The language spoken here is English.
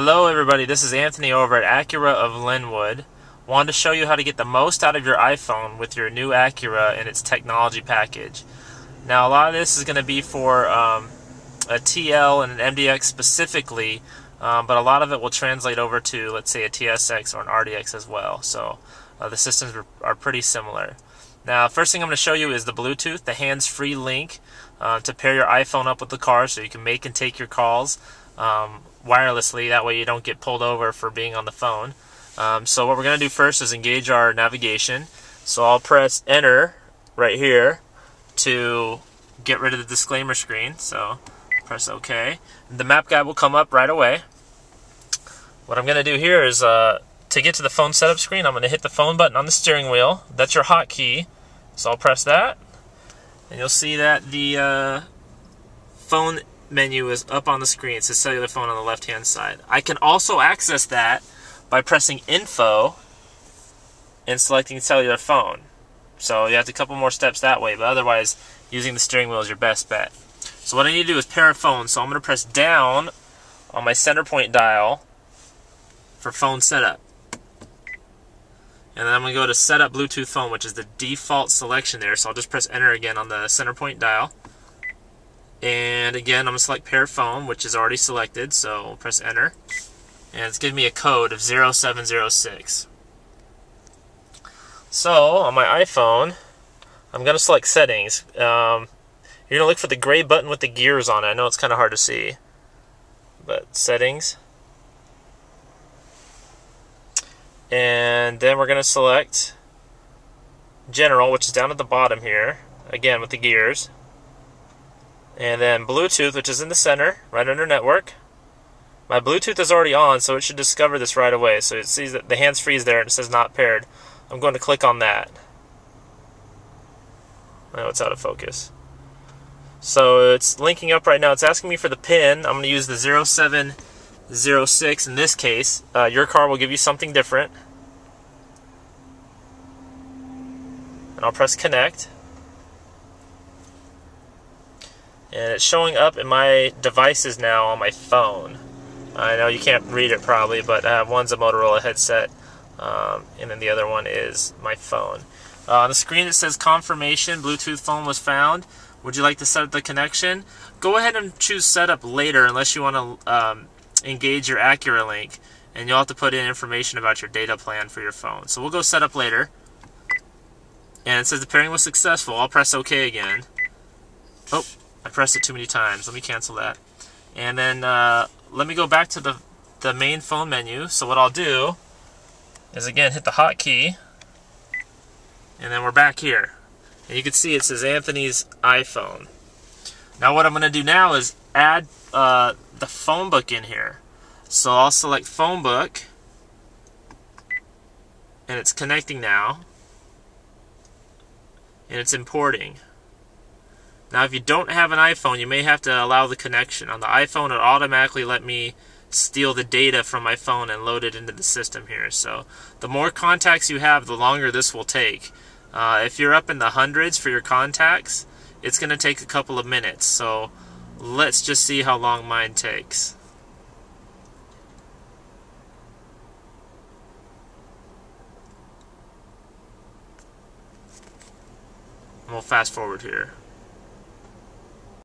Hello everybody, this is Anthony over at Acura of Linwood. Wanted to show you how to get the most out of your iPhone with your new Acura and its technology package. Now a lot of this is going to be for a TL and an MDX specifically, but a lot of it will translate over to, let's say, a TSX or an RDX as well. So the systems are pretty similar. Now first thing I'm going to show you is the Bluetooth, the hands-free link to pair your iPhone up with the car so you can make and take your calls wirelessly. That way you don't get pulled over for being on the phone. So what we're going to do first is engage our navigation. So I'll press enter right here to get rid of the disclaimer screen. So press OK. The map guide will come up right away. What I'm going to do here is to get to the phone setup screen, I'm going to hit the phone button on the steering wheel. That's your hotkey. So I'll press that. And you'll see that the phone menu is up on the screen. It says cellular phone on the left hand side. I can also access that by pressing info and selecting cellular phone. So you have a couple more steps that way, but otherwise using the steering wheel is your best bet. So what I need to do is pair a phone. So I'm going to press down on my CenterPoint dial for phone setup. And then I'm going to go to setup Bluetooth phone, which is the default selection there. So I'll just press enter again on the CenterPoint dial. And again, I'm going to select pair phone, which is already selected, so I'll press enter. And it's giving me a code of 0706. So, on my iPhone, I'm going to select settings. You're going to look for the gray button with the gears on it. I know it's kind of hard to see. But, settings. And then we're going to select general, which is down at the bottom here, again with the gears. And then Bluetooth, which is in the center, right under network. My Bluetooth is already on, so it should discover this right away. So it sees that the hands-free is there and it says not paired. I'm going to click on that. Now it's out of focus. So it's linking up right now. It's asking me for the PIN. I'm going to use the 0706 in this case. Your car will give you something different. And I'll press connect. And it's showing up in my devices now on my phone. I know you can't read it probably, but one's a Motorola headset, and then the other one is my phone. On the screen it says confirmation, Bluetooth phone was found. Would you like to set up the connection? Go ahead and choose setup later unless you want to engage your AcuraLink, and you'll have to put in information about your data plan for your phone. So we'll go set up later. And it says the pairing was successful. I'll press OK again. Oh. I pressed it too many times. Let me cancel that. And then let me go back to the main phone menu. So what I'll do is, again, hit the hotkey, and then we're back here. And you can see it says Anthony's iPhone. Now what I'm going to do now is add the phone book in here. So I'll select phone book, and it's connecting now, and it's importing. Now if you don't have an iPhone, you may have to allow the connection. On the iPhone, it automatically let me steal the data from my phone and load it into the system here. So the more contacts you have, the longer this will take. If you're up in the hundreds for your contacts, it's going to take a couple of minutes. So let's just see how long mine takes. And we'll fast forward here.